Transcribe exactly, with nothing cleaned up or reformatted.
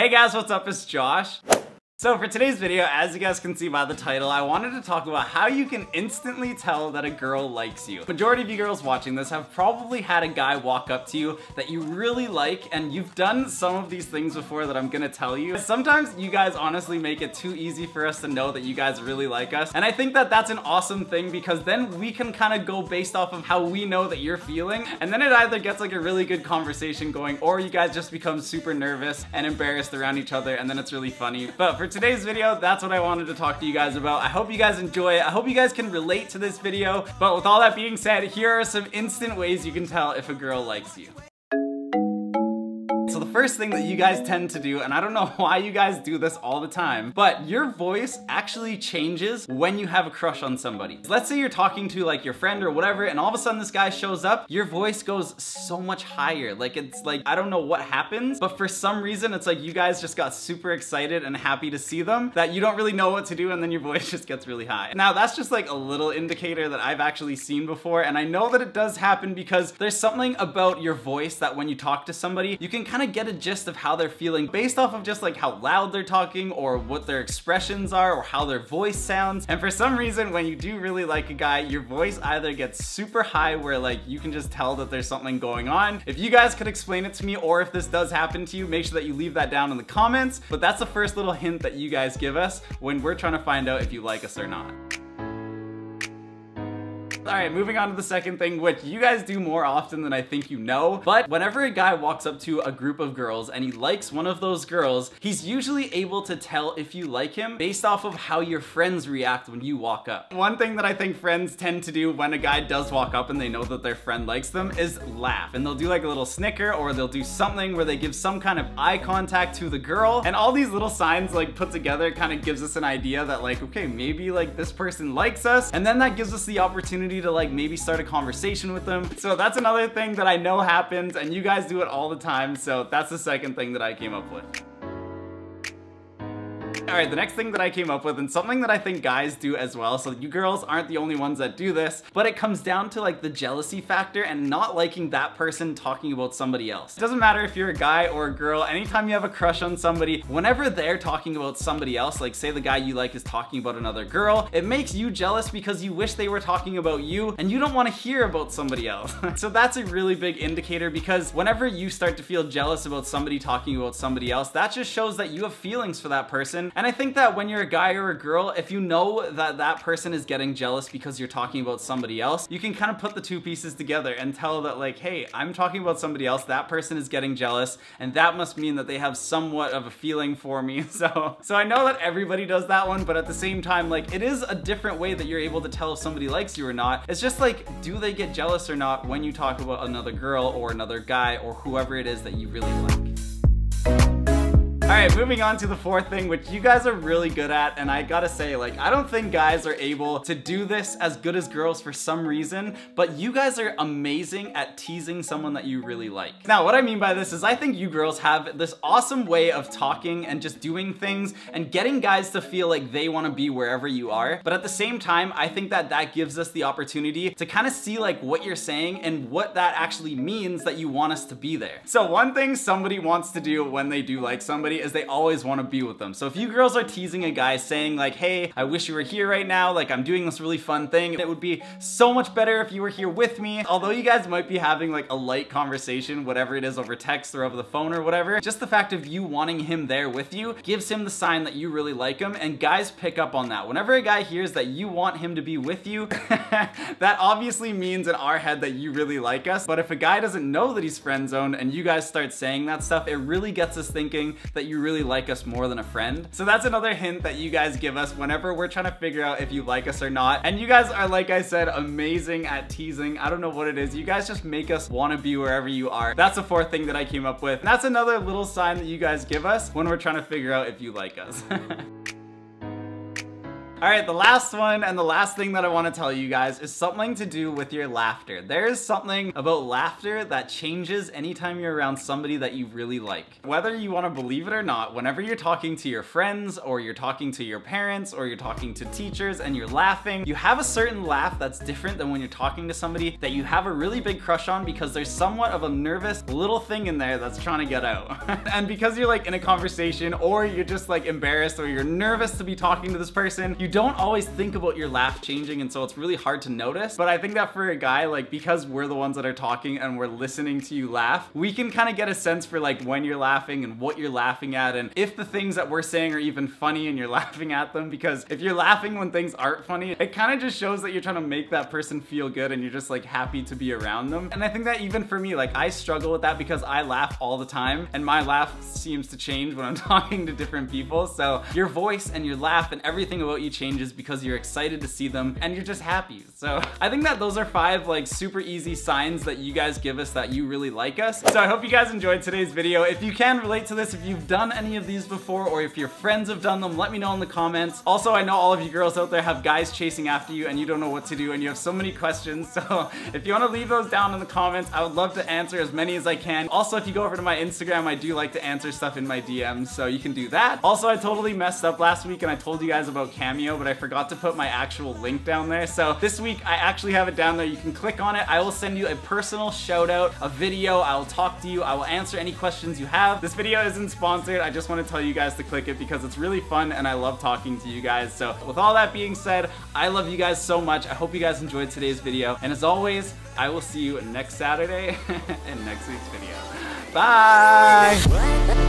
Hey guys, what's up? It's Josh. So for today's video, as you guys can see by the title, I wanted to talk about how you can instantly tell that a girl likes you. Majority of you girls watching this have probably had a guy walk up to you that you really like, and you've done some of these things before that I'm gonna tell you. Sometimes you guys honestly make it too easy for us to know that you guys really like us, and I think that that's an awesome thing because then we can kind of go based off of how we know that you're feeling, and then it either gets like a really good conversation going, or you guys just become super nervous and embarrassed around each other, and then it's really funny. But for today's video, that's what I wanted to talk to you guys about. I hope you guys enjoy it. I hope you guys can relate to this video. But with all that being said, here are some instant ways you can tell if a girl likes you. So the first thing that you guys tend to do, and I don't know why you guys do this all the time, but your voice actually changes when you have a crush on somebody. Let's say you're talking to like your friend or whatever, and all of a sudden this guy shows up, your voice goes so much higher. Like it's like, I don't know what happens, but for some reason it's like you guys just got super excited and happy to see them that you don't really know what to do, and then your voice just gets really high. Now that's just like a little indicator that I've actually seen before, and I know that it does happen because there's something about your voice that when you talk to somebody, you can kind kind of get a gist of how they're feeling based off of just like how loud they're talking or what their expressions are or how their voice sounds. And for some reason, when you do really like a guy, your voice either gets super high where like you can just tell that there's something going on. If you guys could explain it to me, or if this does happen to you, make sure that you leave that down in the comments. But that's the first little hint that you guys give us when we're trying to find out if you like us or not. All right, moving on to the second thing, which you guys do more often than I think you know, but whenever a guy walks up to a group of girls and he likes one of those girls, he's usually able to tell if you like him based off of how your friends react when you walk up. One thing that I think friends tend to do when a guy does walk up and they know that their friend likes them is laugh. And they'll do like a little snicker, or they'll do something where they give some kind of eye contact to the girl. And all these little signs like put together kind of gives us an idea that like, okay, maybe like this person likes us. And then that gives us the opportunity to like maybe start a conversation with them. So that's another thing that I know happens, and you guys do it all the time. So that's the second thing that I came up with. All right, the next thing that I came up with, and something that I think guys do as well, so you girls aren't the only ones that do this, but it comes down to like the jealousy factor and not liking that person talking about somebody else. It doesn't matter if you're a guy or a girl, anytime you have a crush on somebody, whenever they're talking about somebody else, like say the guy you like is talking about another girl, it makes you jealous because you wish they were talking about you and you don't want to hear about somebody else. So that's a really big indicator, because whenever you start to feel jealous about somebody talking about somebody else, that just shows that you have feelings for that person. And I think that when you're a guy or a girl, if you know that that person is getting jealous because you're talking about somebody else, you can kind of put the two pieces together and tell that like, hey, I'm talking about somebody else, that person is getting jealous, and that must mean that they have somewhat of a feeling for me. So, so I know that everybody does that one, but at the same time, like it is a different way that you're able to tell if somebody likes you or not. It's just like, do they get jealous or not when you talk about another girl or another guy or whoever it is that you really like. All right, moving on to the fourth thing, which you guys are really good at, and I gotta say, like, I don't think guys are able to do this as good as girls for some reason, but you guys are amazing at teasing someone that you really like. Now, what I mean by this is I think you girls have this awesome way of talking and just doing things and getting guys to feel like they wanna be wherever you are, but at the same time, I think that that gives us the opportunity to kind of see like what you're saying and what that actually means that you want us to be there. So one thing somebody wants to do when they do like somebody is they always want to be with them. So if you girls are teasing a guy saying like, hey, I wish you were here right now, like I'm doing this really fun thing, it would be so much better if you were here with me. Although you guys might be having like a light conversation, whatever it is, over text or over the phone or whatever, just the fact of you wanting him there with you gives him the sign that you really like him, and guys pick up on that. Whenever a guy hears that you want him to be with you, that obviously means in our head that you really like us. But if a guy doesn't know that he's friend zoned and you guys start saying that stuff, it really gets us thinking that you really like us more than a friend. So that's another hint that you guys give us whenever we're trying to figure out if you like us or not. And you guys are, like I said, amazing at teasing. I don't know what it is. You guys just make us want to be wherever you are. That's the fourth thing that I came up with. And that's another little sign that you guys give us when we're trying to figure out if you like us. Alright, the last one and the last thing that I want to tell you guys is something to do with your laughter. There is something about laughter that changes anytime you're around somebody that you really like. Whether you want to believe it or not, whenever you're talking to your friends or you're talking to your parents or you're talking to teachers and you're laughing, you have a certain laugh that's different than when you're talking to somebody that you have a really big crush on because there's somewhat of a nervous little thing in there that's trying to get out. And because you're like in a conversation or you're just like embarrassed or you're nervous to be talking to this person, you You don't always think about your laugh changing, and so it's really hard to notice. But I think that for a guy, like, because we're the ones that are talking and we're listening to you laugh, we can kind of get a sense for like when you're laughing and what you're laughing at and if the things that we're saying are even funny and you're laughing at them. Because if you're laughing when things aren't funny, it kind of just shows that you're trying to make that person feel good and you're just like happy to be around them. And I think that even for me, like, I struggle with that because I laugh all the time and my laugh seems to change when I'm talking to different people. So your voice and your laugh and everything about you changes because you're excited to see them and you're just happy. So I think that those are five like super easy signs that you guys give us that you really like us. So I hope you guys enjoyed today's video. If you can relate to this, if you've done any of these before or if your friends have done them, let me know in the comments. Also, I know all of you girls out there have guys chasing after you and you don't know what to do and you have so many questions. So if you want to leave those down in the comments, I would love to answer as many as I can. Also, if you go over to my Instagram, I do like to answer stuff in my D Ms, so you can do that. Also, I totally messed up last week and I told you guys about Cameo, but I forgot to put my actual link down there. So this week I actually have it down there. You can click on it. I will send you a personal shout out, a video. I will talk to you. I will answer any questions you have. This video isn't sponsored. I just want to tell you guys to click it because it's really fun and I love talking to you guys. So with all that being said, I love you guys so much. I hope you guys enjoyed today's video. And as always, I will see you next Saturday in next week's video. Bye.